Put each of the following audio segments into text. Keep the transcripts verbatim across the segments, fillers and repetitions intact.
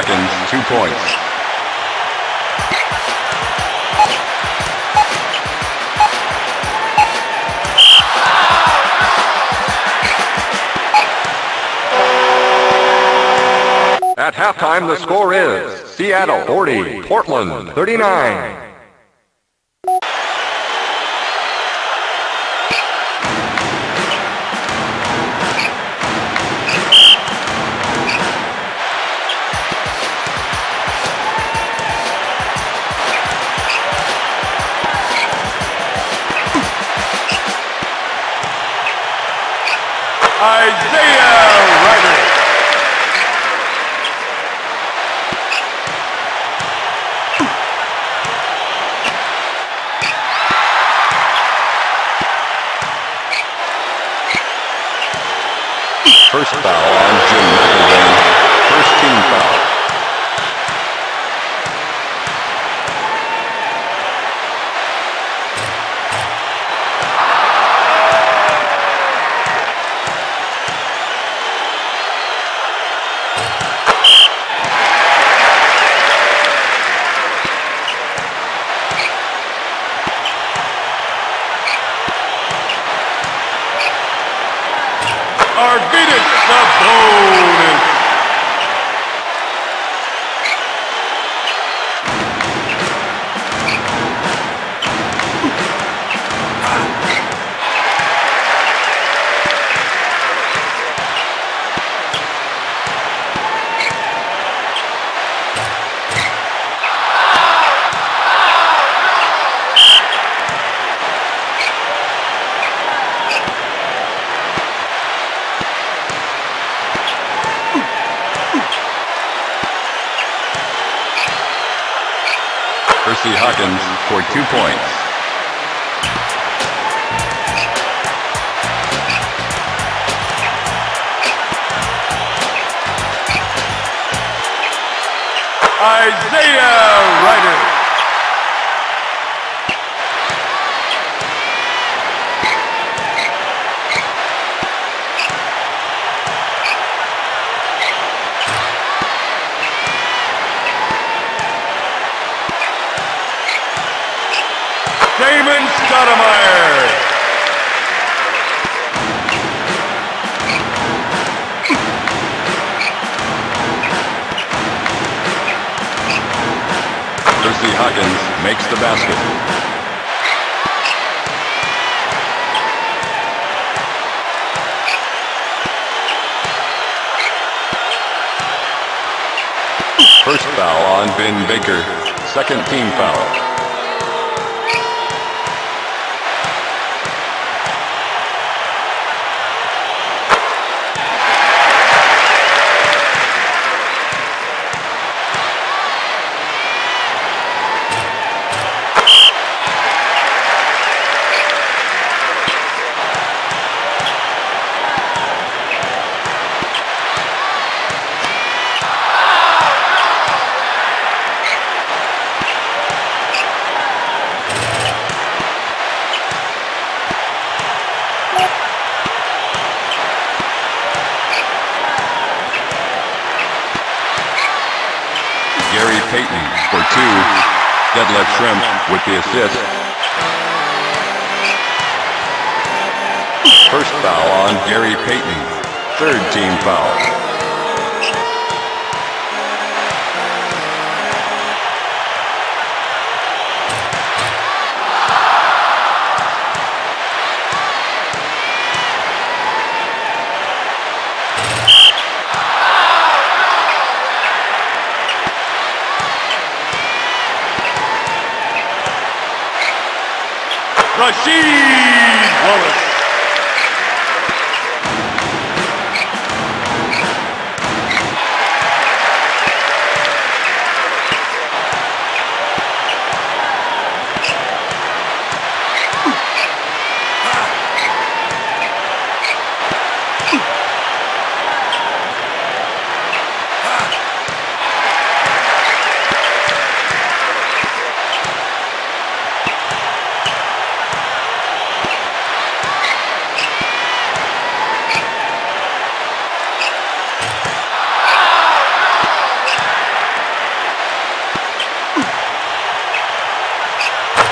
Hawkins, two points. At halftime, the score is Seattle forty, Portland thirty-nine. Isaiah Rider. First foul on Jim McIlvaine. First team foul. Arvydas Sabonis. Percy Hawkins for two points. Isaiah Rider. Damon Stoudemire. Percy Hawkins makes the basket. First foul on Ben Baker. Second team foul. Gary Payton for two. Detlef Schrempf with the assist. First foul on Gary Payton. Third team foul. Rasheed Wallace.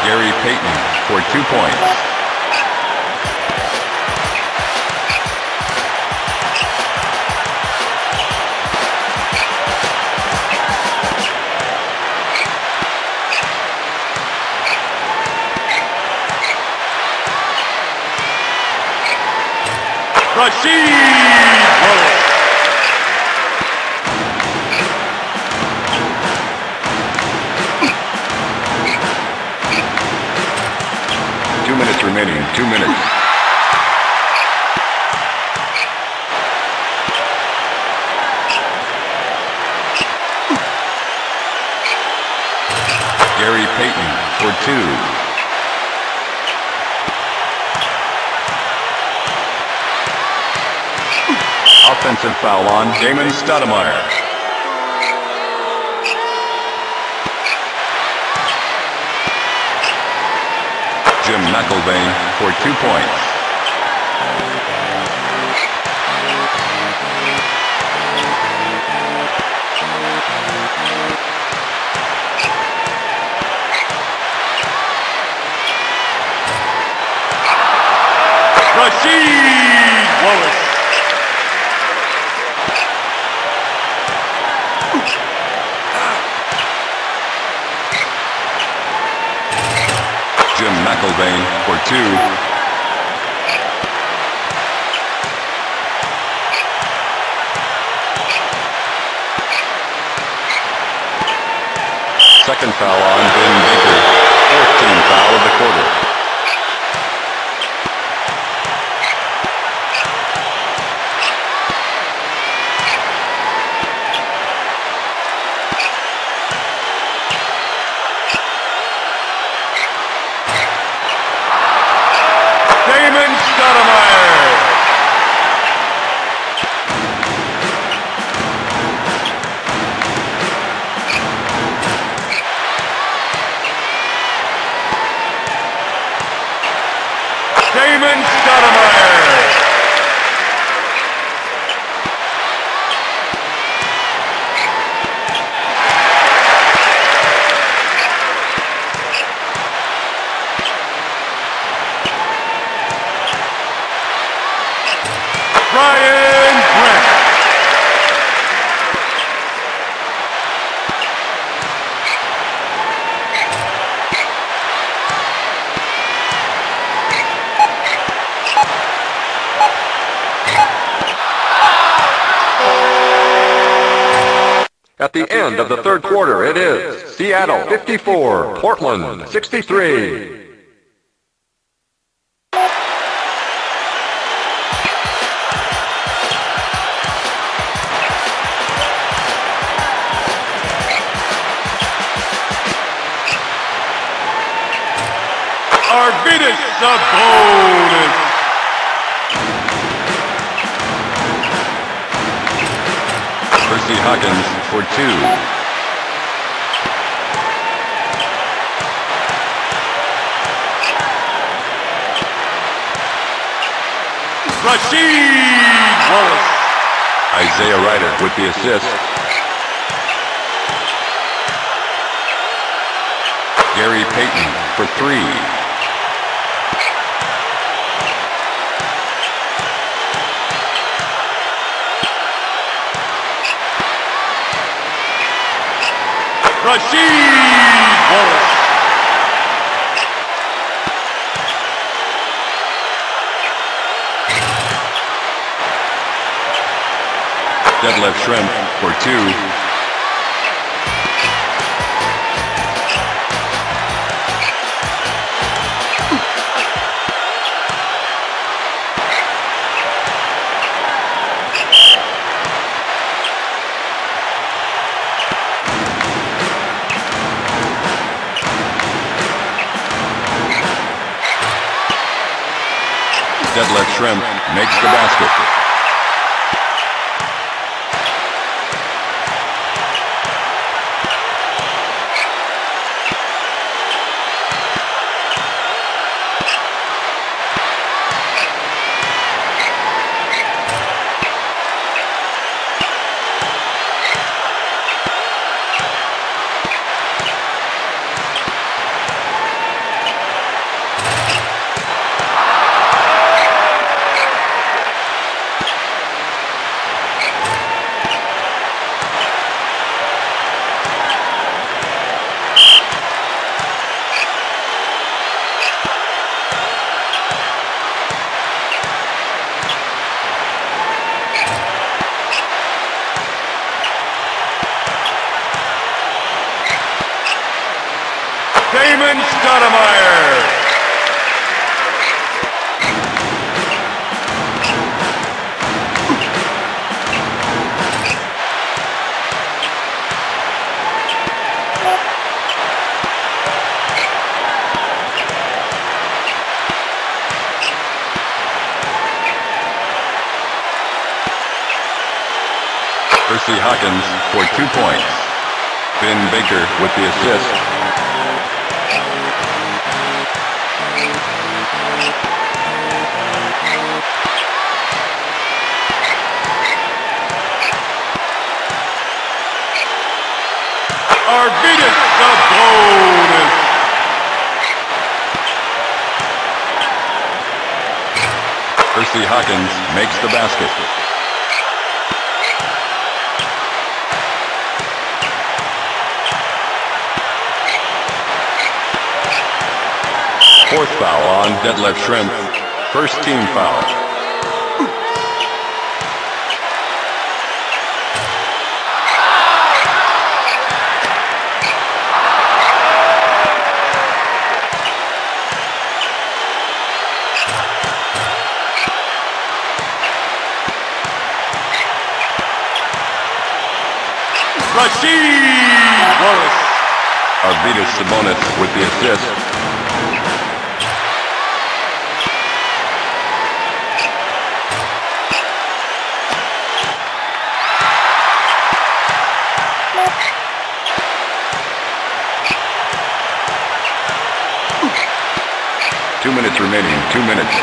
Gary Payton for two points. Rasheed Wallace. Two minutes remaining. Two minutes. Gary Payton for two. Offensive foul on Damon Stoudemire. Jim McIlvaine for two points. Rasheed Wallace. Jim McIlvaine for two. Second foul on Ben Baker. Fourteenth foul of the quarter. At the end of the third quarter, it is Seattle fifty-four, Portland sixty-three. Arvydas Sabonis. Percy Hawkins for two. Rasheed Wallace. Isaiah Rider with the assist. Gary Payton for three. Rasheed Wallace. Detlef Schrempf for two. Detlef Schrempf makes the basket. Percy Hawkins for two points. Ben Baker with the assist. Arvydas Sabonis. Percy Hawkins makes the basket. Fourth foul on Detlef Schrempf. First team foul. Rasheed Wallace. Arvydas Sabonis with the assist. Two minutes remaining, two minutes.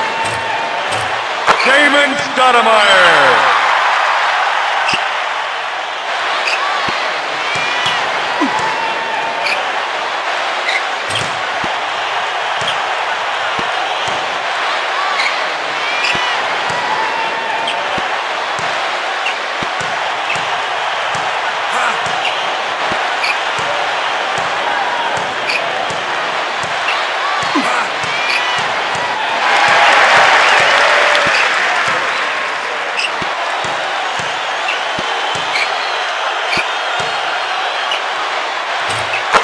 Damon Stoudemire!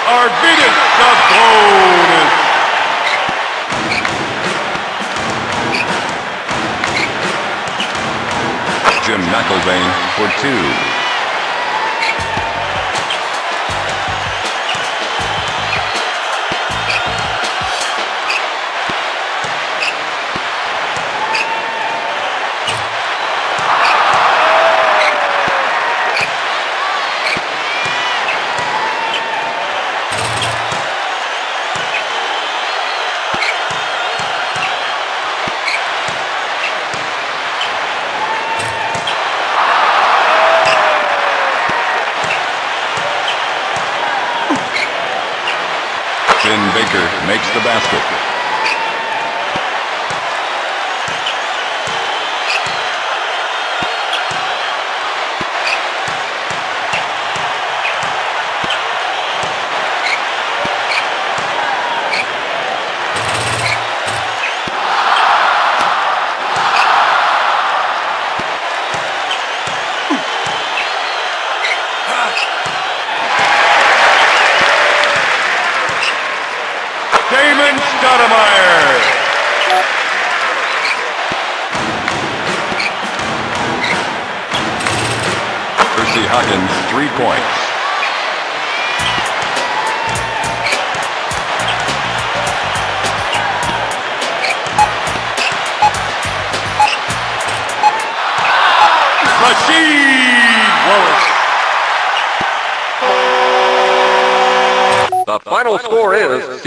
Arvydas Sabonis. Jim McIlvaine for two. Ben Baker makes the basket. Percy Hawkins, three points. Rasheed Wallace. The final score is...